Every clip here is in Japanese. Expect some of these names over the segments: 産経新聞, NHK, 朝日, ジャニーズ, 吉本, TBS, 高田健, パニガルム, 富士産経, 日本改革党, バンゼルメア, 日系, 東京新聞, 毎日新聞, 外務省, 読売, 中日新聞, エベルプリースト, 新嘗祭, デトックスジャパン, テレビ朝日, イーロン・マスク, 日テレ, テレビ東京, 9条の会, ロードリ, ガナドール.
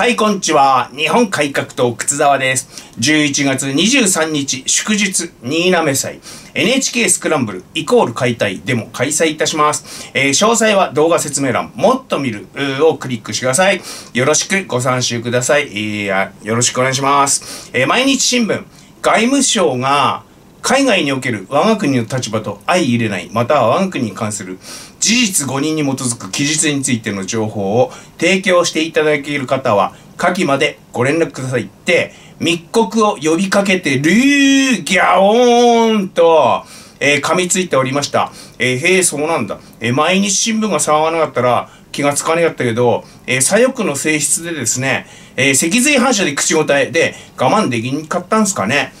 はい、こんにちは。日本改革党靴沢です。11月23日祝日、新嘗祭、NHK スクランブル=解体でも開催いたします。詳細は動画説明欄、もっと見るをクリックしてください。よろしくご参集ください。よろしくお願いします。毎日新聞、外務省が海外における我が国の立場と相入れない、または我が国に関する事実誤認に基づく記述についての情報を提供していただける方は、下記までご連絡くださいって、密告を呼びかけてるー、ギャオーンと、噛みついておりました。へえ、そうなんだ。毎日新聞が騒がなかったら気がつかなかったけど、左翼の性質でですね、脊髄反射で口答えで我慢できんかったんすかね。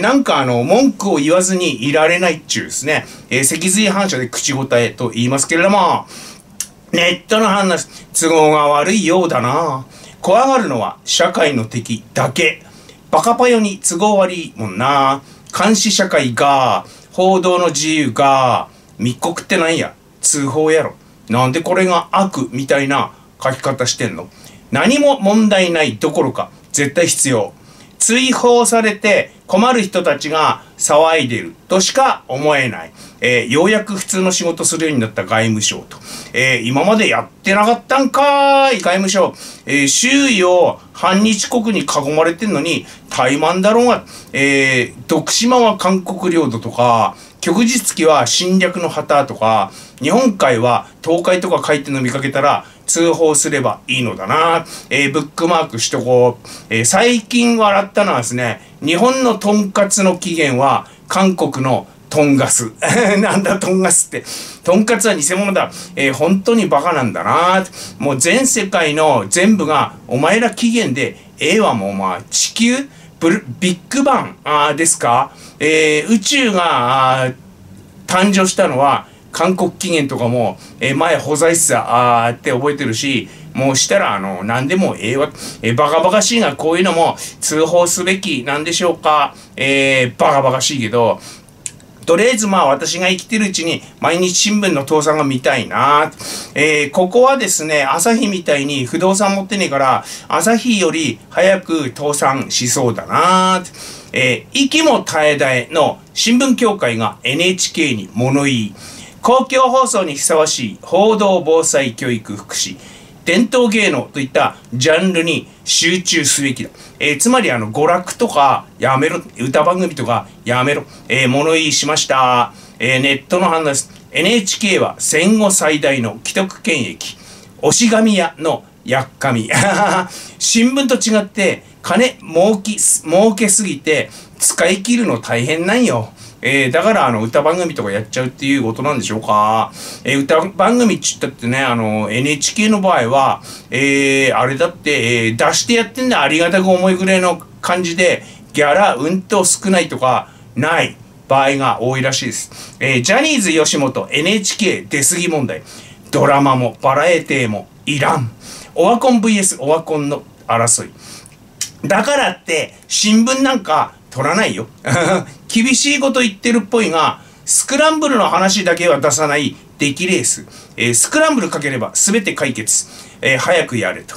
なんか文句を言わずにいられないっちゅうですね。脊髄反射で口答えと言いますけれども、ネットの話、都合が悪いようだな。怖がるのは社会の敵だけ。バカパヨに都合悪いもんな。監視社会が、報道の自由が、密告ってなんや。通報やろ。なんでこれが悪みたいな書き方してんの。何も問題ないどころか、絶対必要。追放されて困る人たちが騒いでるとしか思えない。ようやく普通の仕事するようになった外務省と。今までやってなかったんかーい、外務省。周囲を反日国に囲まれてんのに、怠慢だろうが、徳島は韓国領土とか、旭日旗は侵略の旗とか、日本海は東海とか書いての見かけたら通報すればいいのだな。ブックマークしとこう。最近笑ったのはですね、日本のトンカツの起源は韓国のトンガス。なんだトンガスって。トンカツは偽物だ。本当にバカなんだな。もう全世界の全部がお前ら起源で、はもうまあ地球ビッグバンですか。宇宙が誕生したのは韓国起源とかも、前保在室って覚えてるし、もうしたら何でもわ、バカバカしいが、こういうのも通報すべきなんでしょうか。バカバカしいけど、とりあえずまあ私が生きてるうちに毎日新聞の倒産が見たいな。ここはですね、朝日みたいに不動産持ってねえから、朝日より早く倒産しそうだな。息も絶え絶えの新聞協会が NHK に物言い。公共放送にふさわしい報道防災教育福祉、伝統芸能といったジャンルに集中すべきだ。つまり娯楽とかやめろ、歌番組とかやめろ、物言いしました。ネットの反応です。NHK は戦後最大の既得権益、押し紙屋のやっかみ。新聞と違って金儲けすぎて使い切るの大変なんよ。だから歌番組とかやっちゃうっていうことなんでしょうか。歌番組って言ったってね、NHK の場合は、あれだって、出してやってんだ、ありがたく思いぐらいの感じで、ギャラうんと少ないとか、ない場合が多いらしいです。ジャニーズ吉本、NHK 出過ぎ問題。ドラマもバラエティもいらん。オワコン VS オワコンの争い。だからって、新聞なんか、取らないよ。厳しいこと言ってるっぽいが、スクランブルの話だけは出さない出来レース。スクランブルかければ全て解決。早くやれと。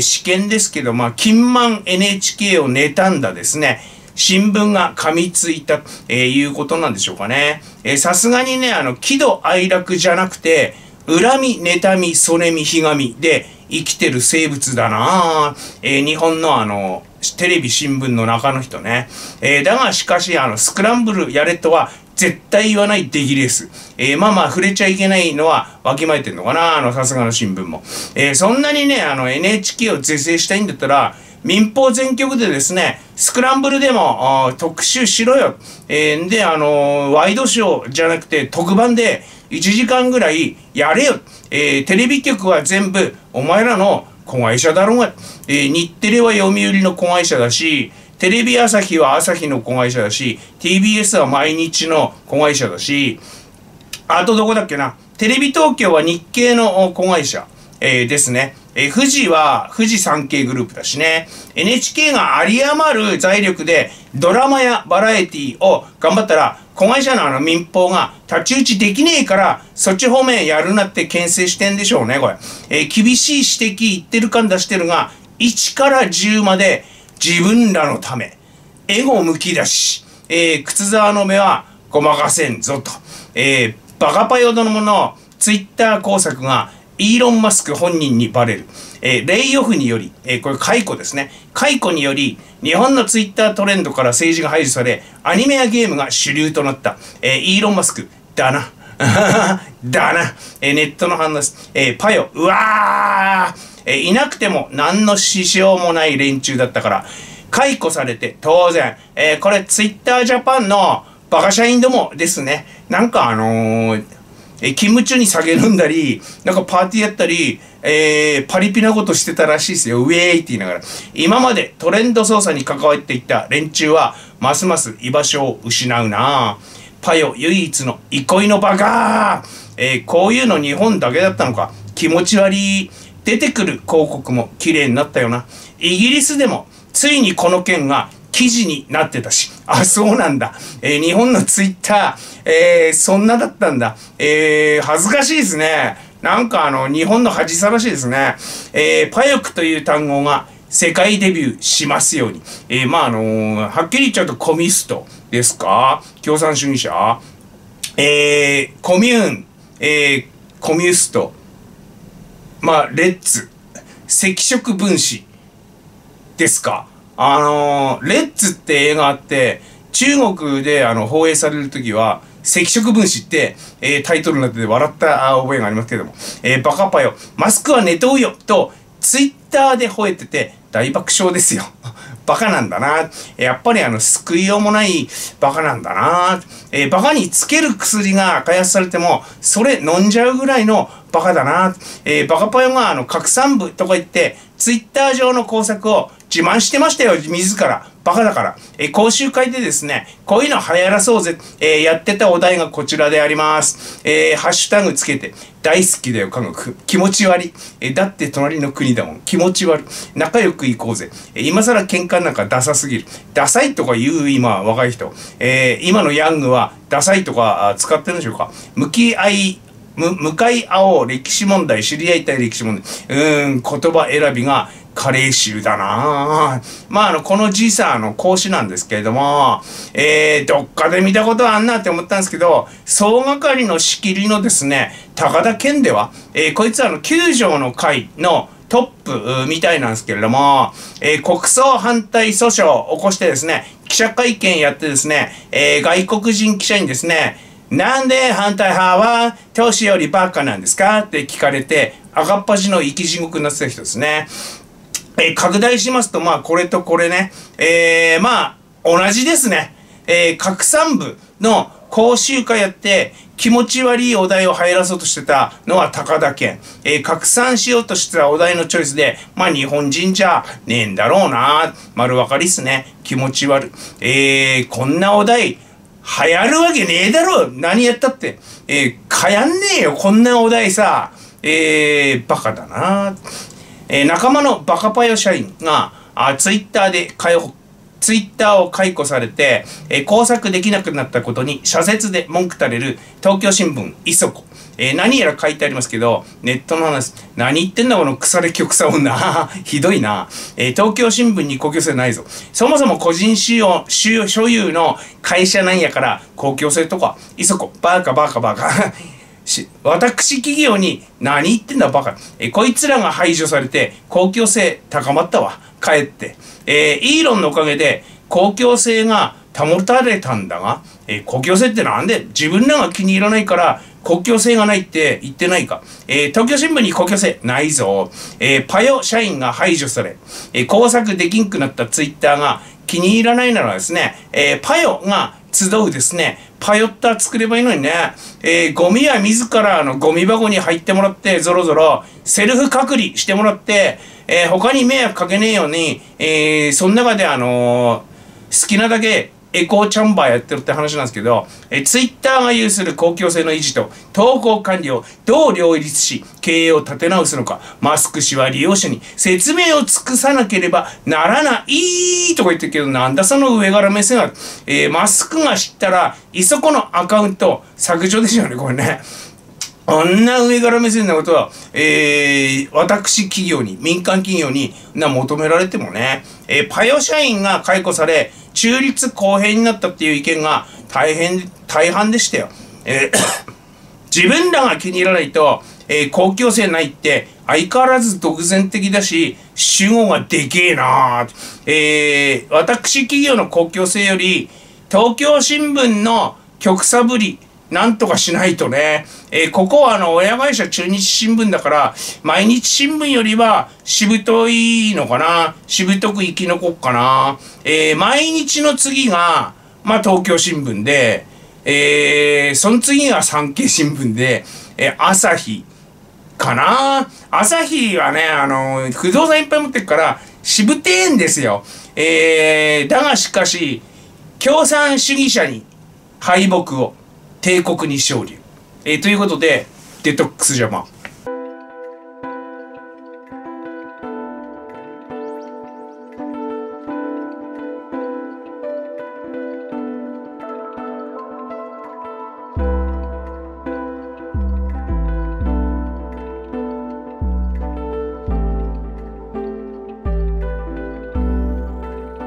試験ですけど、まあ、金満 NHK を妬んだですね、新聞が噛みついた、いうことなんでしょうかね。さすがにね、喜怒哀楽じゃなくて、恨み、妬み、そねみ、ひがみで生きてる生物だな。日本のテレビ新聞の中の人ね。だがしかし、スクランブルやれとは絶対言わない出来レース。まあまあ触れちゃいけないのはわきまえてんのかな、さすがの新聞も。そんなにね、NHK を是正したいんだったら、民放全局でですね、スクランブルでも特集しろよ。で、ワイドショーじゃなくて特番で1時間ぐらいやれよ。テレビ局は全部お前らの子会社だろうが、日テレは読売の子会社だし、テレビ朝日は朝日の子会社だし、TBS は毎日の子会社だし、あとどこだっけな、テレビ東京は日系の子会社、ですね。富士は富士産経グループだしね。NHK が有り余る財力でドラマやバラエティを頑張ったら、子会社の民放が太刀打ちできねえから、そっち方面やるなって牽制してんでしょうね、これ。厳しい指摘言ってる感出してるが、1から10まで自分らのため、エゴむき出し、靴沢の目はごまかせんぞと、バカパヨどものツイッター工作がイーロン・マスク本人にバレる。レイオフにより、これ解雇ですね。解雇により、日本のツイッタートレンドから政治が排除され、アニメやゲームが主流となった。イーロン・マスク、だな。だな。ネットの反応です。パヨ、うわー、いなくても何の支障もない連中だったから、解雇されて当然、これツイッタージャパンのバカ社員どもですね。なんか勤務中に下げるんだり、なんかパーティーやったり、パリピなことしてたらしいですよ。ウェーイって言いながら。今までトレンド操作に関わっていた連中は、ますます居場所を失うなぁ。パヨ唯一の憩いの場が、こういうの日本だけだったのか。気持ち悪い。出てくる広告も綺麗になったよな。イギリスでも、ついにこの件が、記事になってたし。あ、そうなんだ。日本のツイッター、そんなだったんだ。恥ずかしいですね。なんか日本の恥さらしいですね。パヨクという単語が世界デビューしますように。はっきり言っちゃうとコミストですか？共産主義者？コミューン、コミュスト、まあ、レッツ、赤色分子ですか？レッツって映画あって、中国で放映されるときは、赤色分子って、タイトルになってて笑った覚えがありますけども、バカパヨ、マスクは寝とうよと、ツイッターで吠えてて大爆笑ですよ。バカなんだな。やっぱり救いようもないバカなんだな。バカにつける薬が開発されても、それ飲んじゃうぐらいのバカだな。バカパヨが拡散部とか言って、ツイッター上の工作を自慢してましたよ、自ら。バカだから。講習会でですね、こういうの流行らそうぜ。やってたお題がこちらであります。ハッシュタグつけて、大好きだよ、韓国。気持ち悪い。だって隣の国だもん。気持ち悪い。仲良く行こうぜ。今更喧嘩なんかダサすぎる。ダサいとか言う今、若い人。今のヤングはダサいとか使ってるんでしょうか？向かい合おう歴史問題、知り合いたい歴史問題。言葉選びが加齢臭だなぁ。まあ、このじいさん講師なんですけれども、どっかで見たことはあんなって思ったんですけど、総係の仕切りのですね、高田健では、こいつは9条の会のトップみたいなんですけれども、国葬反対訴訟を起こしてですね、記者会見やってですね、外国人記者にですね、なんで反対派は投資よりバカなんですかって聞かれて、赤っ端の生き地獄になってた人ですね。拡大しますと、まあ、これとこれね。まあ、同じですね。拡散部の講習会やって、気持ち悪いお題を入らそうとしてたのは高田健。拡散しようとしてたお題のチョイスで、まあ、日本人じゃねえんだろうな。丸わかりっすね。気持ち悪い。こんなお題、流行るわけねえだろ、何やったって。流行んねえよ、こんなお題さ。バカだな。仲間のバカパヨ社員が、ツイッターを解雇されて、工作できなくなったことに、社説で文句垂れる、東京新聞、磯子。何やら書いてありますけど、ネットの話、何言ってんだこの腐れ極左女。ひどいな。東京新聞に公共性ないぞ。そもそも個人所有の会社なんやから、公共性とか、磯子、バカバカバカ。私企業に何言ってんだバカ。こいつらが排除されて、公共性高まったわ。かえって。イーロンのおかげで、公共性が保たれたんだが、公共性ってなんで自分らが気に入らないから、公共性がないって言ってないか。東京新聞に公共性ないぞ。パヨ社員が排除され、工作できんくなったツイッターが気に入らないならですね、パヨが集うですね、パヨッター作ればいいのにね、ゴミは自らゴミ箱に入ってもらって、ぞろぞろ、セルフ隔離してもらって、他に迷惑かけねえように、その中で好きなだけ、エコーチャンバーやってるって話なんですけど、ツイッターが有する公共性の維持と投稿管理をどう両立し、経営を立て直すのか、マスク氏は利用者に説明を尽くさなければならないとか言ってるけど、なんだその上から目線が、マスクが知ったら、いそこのアカウント削除ですよね、これね。あんな上から目線なことは、私企業に、民間企業に求められてもね、パヨ社員が解雇され、中立公平になったっていう意見が大半でしたよ。自分らが気に入らないと、公共性ないって相変わらず独善的だし、主語がでけえなー、私企業の公共性より、東京新聞の極さぶり、なんとかしないとね。ここは親会社中日新聞だから、毎日新聞よりはしぶといのかな。しぶとく生き残っかな。毎日の次が、東京新聞で、その次が産経新聞で、朝日かな。朝日はね、不動産いっぱい持ってるから、しぶてえんですよ。だがしかし、共産主義者に敗北を。帝国に勝利。ということで、デトックスジャパン。